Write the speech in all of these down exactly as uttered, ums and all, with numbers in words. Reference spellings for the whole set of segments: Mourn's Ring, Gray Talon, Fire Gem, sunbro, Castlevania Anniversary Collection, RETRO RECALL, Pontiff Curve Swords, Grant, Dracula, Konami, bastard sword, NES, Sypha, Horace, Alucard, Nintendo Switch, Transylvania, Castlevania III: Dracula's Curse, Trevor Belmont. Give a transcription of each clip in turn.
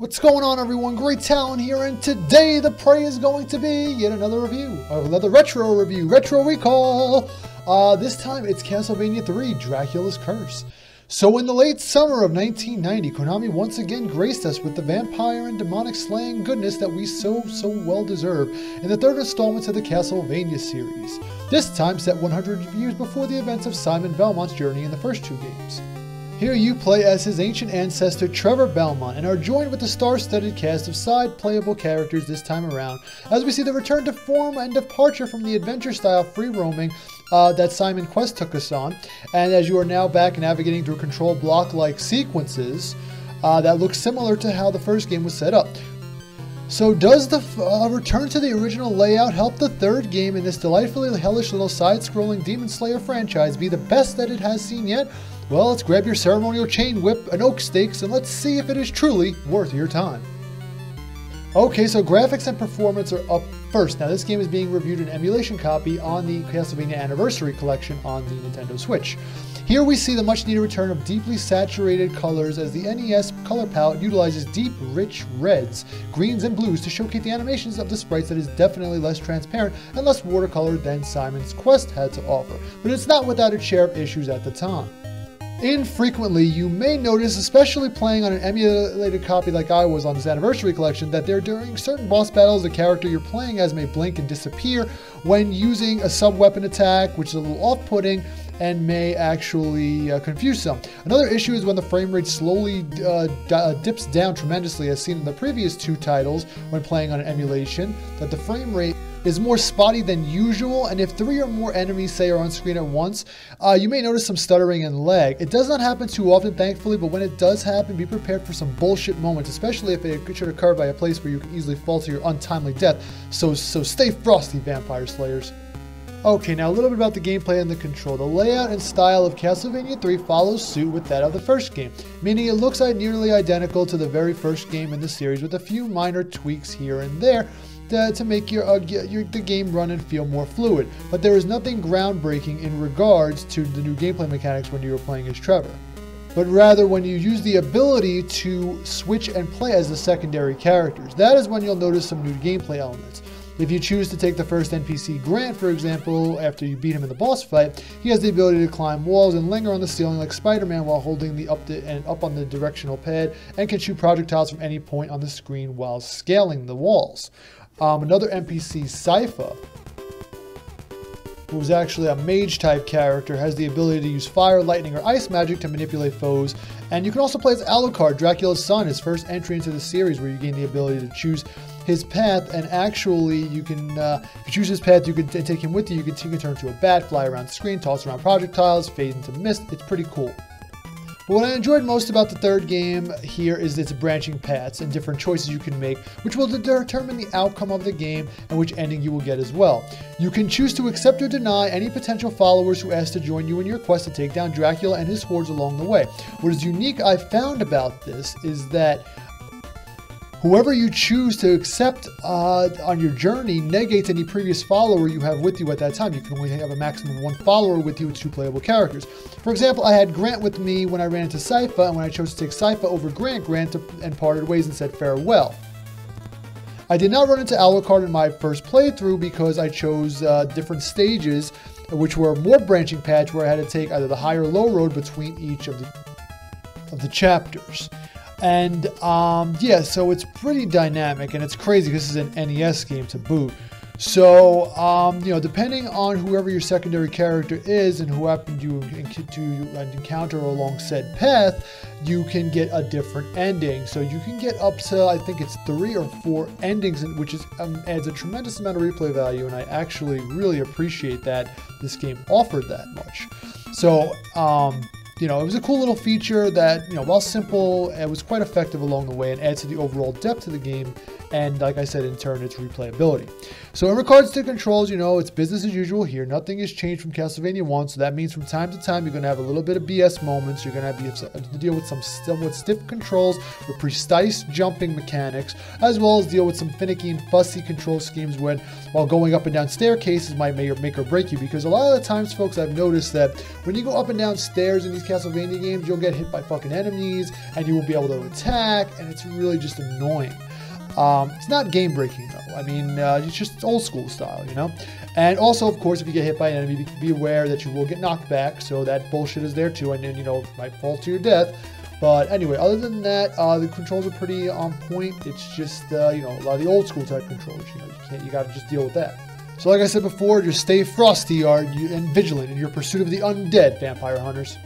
What's going on, everyone? Gray Talon here, and today the prey is going to be yet another review, another retro review, retro recall. Uh, this time it's Castlevania three: Dracula's Curse. So in the late summer of nineteen ninety, Konami once again graced us with the vampire and demonic slaying goodness that we so, so well deserve in the third installment of the Castlevania series, this time set one hundred years before the events of Simon Belmont's journey in the first two games. Here you play as his ancient ancestor Trevor Belmont and are joined with the star-studded cast of side playable characters this time around, as we see the return to form and departure from the adventure-style free-roaming uh, that Simon's Quest took us on, and as you are now back navigating through control block-like sequences uh, that look similar to how the first game was set up. So does the uh, return to the original layout help the third game in this delightfully hellish little side-scrolling Demon Slayer franchise be the best that it has seen yet? Well, let's grab your ceremonial chain whip and oak stakes and let's see if it is truly worth your time. Okay, so graphics and performance are up first. Now this game is being reviewed in emulation copy on the Castlevania Anniversary Collection on the Nintendo Switch. Here we see the much needed return of deeply saturated colors as the N E S color palette utilizes deep, rich reds, greens, and blues to showcase the animations of the sprites that is definitely less transparent and less watercolor than Simon's Quest had to offer, but it's not without its share of issues at the time. Infrequently, you may notice, especially playing on an emulated copy like I was on this Anniversary Collection, that there during certain boss battles the character you're playing as may blink and disappear when using a sub-weapon attack, which is a little off-putting and may actually uh, confuse some. Another issue is when the frame rate slowly uh, dips down tremendously, as seen in the previous two titles when playing on an emulation, that the frame rate is more spotty than usual, and if three or more enemies, say, are on screen at once, uh, you may notice some stuttering and lag. It does not happen too often, thankfully, but when it does happen, be prepared for some bullshit moments, especially if it should occur by a place where you can easily fall to your untimely death. So, so stay frosty, Vampire Slayers. Okay, now a little bit about the gameplay and the control. The layout and style of Castlevania three follows suit with that of the first game, meaning it looks nearly identical to the very first game in the series, with a few minor tweaks here and there, to make your, uh, your the game run and feel more fluid, but there is nothing groundbreaking in regards to the new gameplay mechanics when you were playing as Trevor, but rather when you use the ability to switch and play as the secondary characters. That is when you'll notice some new gameplay elements. If you choose to take the first N P C Grant, for example, after you beat him in the boss fight, he has the ability to climb walls and linger on the ceiling like Spider-Man while holding the up to, and up on the directional pad, and can shoot projectiles from any point on the screen while scaling the walls. Um, another N P C, Sypha, who's actually a mage-type character, has the ability to use fire, lightning, or ice magic to manipulate foes. And you can also play as Alucard, Dracula's son, his first entry into the series, where you gain the ability to choose his path, and actually you can uh, if you choose his path, you can t take him with you. You can, you can turn into a bat, fly around the screen, toss around projectiles, fade into mist. It's pretty cool. But what I enjoyed most about the third game here is its branching paths and different choices you can make, which will determine the outcome of the game and which ending you will get as well. You can choose to accept or deny any potential followers who ask to join you in your quest to take down Dracula and his hordes along the way. What is unique I found about this is that whoever you choose to accept uh, on your journey negates any previous follower you have with you at that time. You can only have a maximum of one follower with you with two playable characters. For example, I had Grant with me when I ran into Sypha, and when I chose to take Sypha over Grant, Grant and parted ways and said farewell. I did not run into Alucard in my first playthrough because I chose uh, different stages, which were more branching paths where I had to take either the high or low road between each of the, of the chapters. And um, yeah, so it's pretty dynamic, and it's crazy. This is an N E S game to boot. So, um, you know, depending on whoever your secondary character is and who happened to, to encounter along said path, you can get a different ending. So you can get up to, I think it's three or four endings, which is um, adds a tremendous amount of replay value, and I actually really appreciate that this game offered that much. So, um... you know, it was a cool little feature that, you know, while simple, it was quite effective along the way and adds to the overall depth of the game and, like I said, in turn, its replayability. So in regards to controls, you know, it's business as usual here. Nothing has changed from Castlevania one, so that means from time to time you're going to have a little bit of B S moments. You're going to have to deal with some somewhat stiff controls with precise jumping mechanics, as well as deal with some finicky and fussy control schemes when while going up and down staircases might make or break you, because a lot of the times, folks, I've noticed that when you go up and down stairs in these Castlevania games, you'll get hit by fucking enemies and you won't be able to attack, and it's really just annoying. Um, it's not game breaking though. I mean, uh, it's just old school style, you know? And also, of course, if you get hit by an enemy, be aware that you will get knocked back, so that bullshit is there too, and then, you know, might fall to your death. But anyway, other than that, uh, the controls are pretty on point. It's just, uh, you know, a lot of the old school type controls, you know, you can't, you gotta just deal with that. So like I said before, just stay frosty and vigilant in your pursuit of the undead, vampire hunters.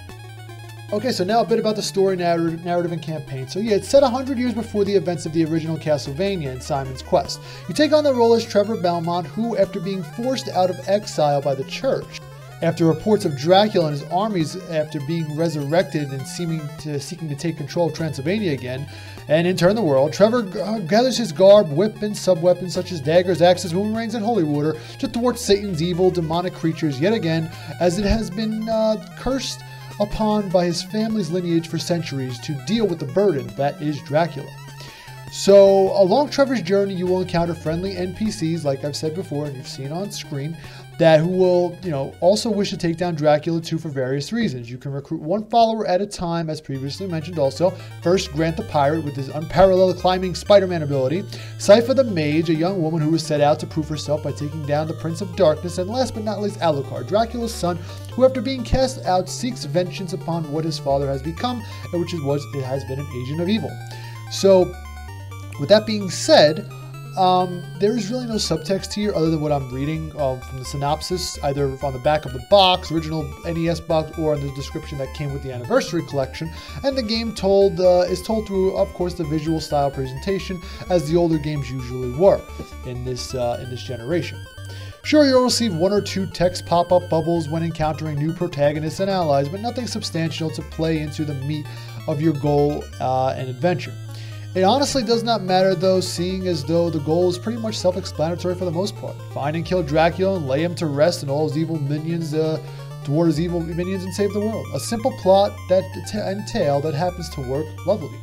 Okay, so now a bit about the story, narrative, and campaign. So yeah, it's set one hundred years before the events of the original Castlevania in Simon's Quest. You take on the role as Trevor Belmont, who, after being forced out of exile by the church, after reports of Dracula and his armies after being resurrected and seeming to, seeking to take control of Transylvania again, and in turn the world, Trevor gathers his garb, whip, and sub-weapons such as daggers, axes, boomerangs, and holy water to thwart Satan's evil demonic creatures yet again, as it has been uh, cursed upon by his family's lineage for centuries to deal with the burden that is Dracula. So, along Trevor's journey, you will encounter friendly N P Cs, like I've said before and you've seen on screen, that who will, you know, also wish to take down Dracula too for various reasons. You can recruit one follower at a time, as previously mentioned also. First, Grant the Pirate with his unparalleled climbing Spider-Man ability. Sypha the Mage, a young woman who was set out to prove herself by taking down the Prince of Darkness. And last but not least, Alucard, Dracula's son, who after being cast out, seeks vengeance upon what his father has become, and which was, it has been an agent of evil. So, with that being said, Um, there is really no subtext here other than what I'm reading uh, from the synopsis, either on the back of the box, original N E S box, or in the description that came with the Anniversary Collection. And the game told uh, is told through, of course, the visual style presentation, as the older games usually were in this uh, in this generation. Sure, you'll receive one or two text pop-up bubbles when encountering new protagonists and allies, but nothing substantial to play into the meat of your goal uh, and adventure. It honestly does not matter though, seeing as though the goal is pretty much self-explanatory for the most part. Find and kill Dracula and lay him to rest and all his evil minions, uh, thwart his evil minions and save the world. A simple plot that and tale that happens to work lovely.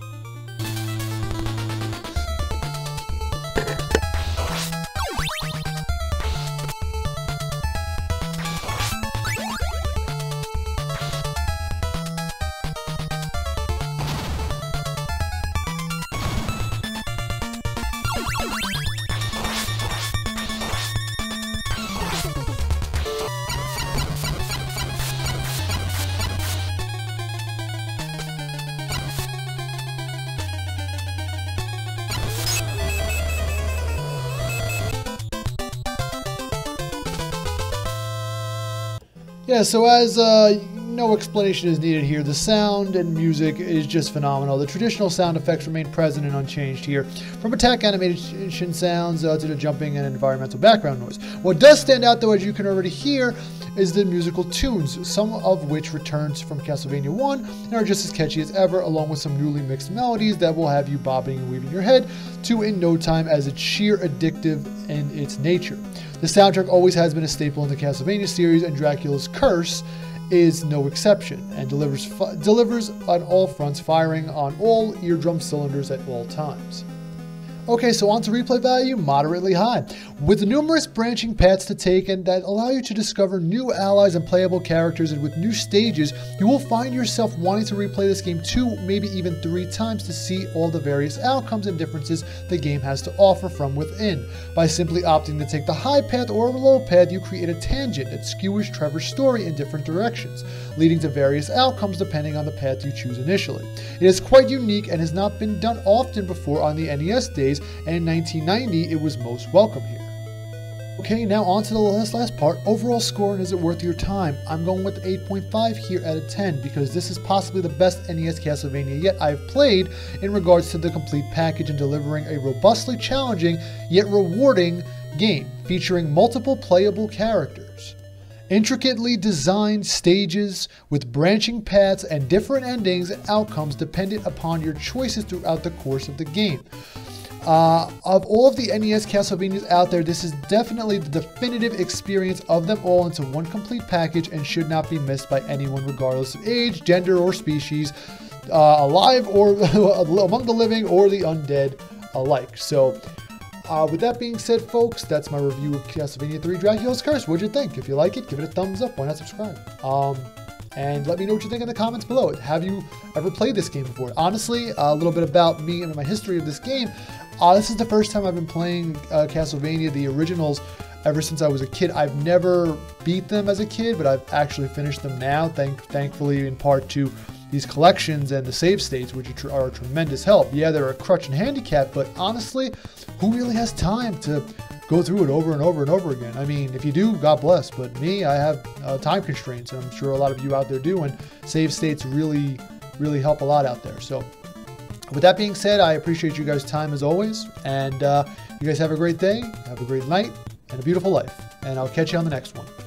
Yeah, so as uh, no explanation is needed here, the sound and music is just phenomenal. The traditional sound effects remain present and unchanged here, from attack animation sounds uh, to the jumping and environmental background noise. What does stand out though, as you can already hear, is the musical tunes, some of which returns from Castlevania one and are just as catchy as ever, along with some newly mixed melodies that will have you bobbing and weaving your head to in no time, as it's sheer addictive in its nature. The soundtrack always has been a staple in the Castlevania series, and Dracula's Curse is no exception, and delivers, delivers on all fronts, firing on all eardrum cylinders at all times. Okay, so on to replay value, moderately high. With the numerous branching paths to take and that allow you to discover new allies and playable characters, and with new stages, you will find yourself wanting to replay this game two, maybe even three times to see all the various outcomes and differences the game has to offer from within. By simply opting to take the high path or the low path, you create a tangent that skewers Trevor's story in different directions, leading to various outcomes depending on the path you choose initially. It is quite unique and has not been done often before on the N E S days, and in nineteen ninety, it was most welcome here. Okay, now on to the last, last part, overall score and is it worth your time? I'm going with eight point five here out of ten, because this is possibly the best N E S Castlevania yet I've played in regards to the complete package and delivering a robustly challenging yet rewarding game featuring multiple playable characters. Intricately designed stages with branching paths and different endings and outcomes dependent upon your choices throughout the course of the game. Uh, of all of the N E S Castlevanias out there, this is definitely the definitive experience of them all into one complete package and should not be missed by anyone regardless of age, gender, or species, uh, alive or among the living or the undead alike. So, uh, with that being said, folks, that's my review of Castlevania three Dracula's Curse. What'd you think? If you like it, give it a thumbs up. Why not subscribe? Um, and let me know what you think in the comments below. Have you ever played this game before? Honestly, a little bit about me and my history of this game. Uh, this is the first time I've been playing uh, Castlevania, the originals, ever since I was a kid. I've never beat them as a kid, but I've actually finished them now, thank thankfully in part to these collections and the save states, which are a tremendous help. Yeah, they're a crutch and handicap, but honestly, who really has time to go through it over and over and over again? I mean, if you do, God bless, but me, I have uh, time constraints, and I'm sure a lot of you out there do, and save states really, really help a lot out there. So with that being said, I appreciate you guys' time as always, and uh, you guys have a great day, have a great night, and a beautiful life, and I'll catch you on the next one.